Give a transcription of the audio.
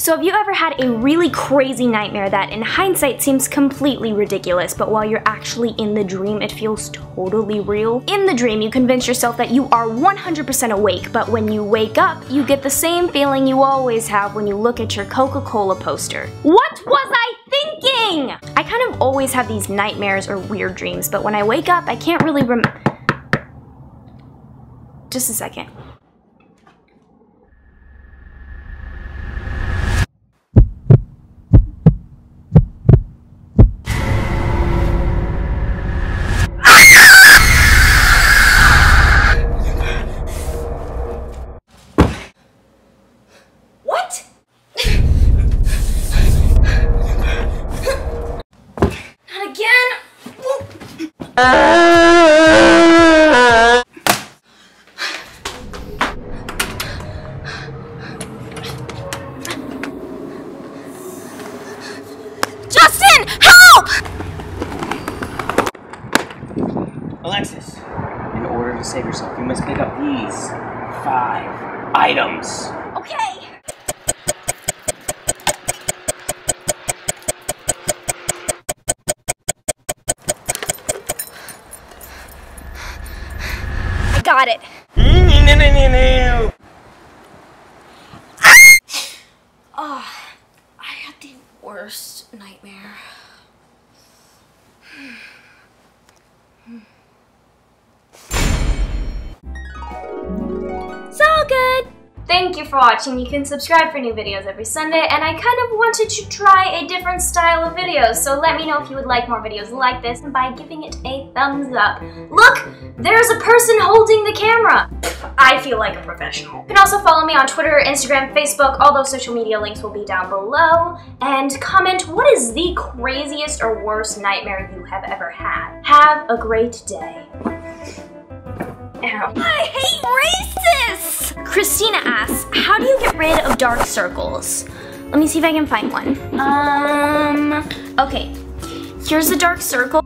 So have you ever had a really crazy nightmare that in hindsight seems completely ridiculous, but while you're actually in the dream, it feels totally real? In the dream, you convince yourself that you are 100% awake, but when you wake up, you get the same feeling you always have when you look at your Coca-Cola poster. What was I thinking? I kind of always have these nightmares or weird dreams, but when I wake up, I can't really remember. Just a second. Justin, help! Alexis, in order to save yourself, you must pick up these 5 items. Okay. Got it. No. Oh, I had the worst nightmare. So good! Thank you for watching. You can subscribe for new videos every Sunday, and I kind of wanted to try a different style of videos, so let me know if you would like more videos like this by giving it a thumbs up. Look! There's a person holding the camera! I feel like a professional. You can also follow me on Twitter, Instagram, Facebook, all those social media links will be down below, and comment what is the craziest or worst nightmare you have ever had. Have a great day. Ow. I hate racists! Christina asks, how do you get rid of dark circles? Let me see if I can find one. Okay, here's a dark circle.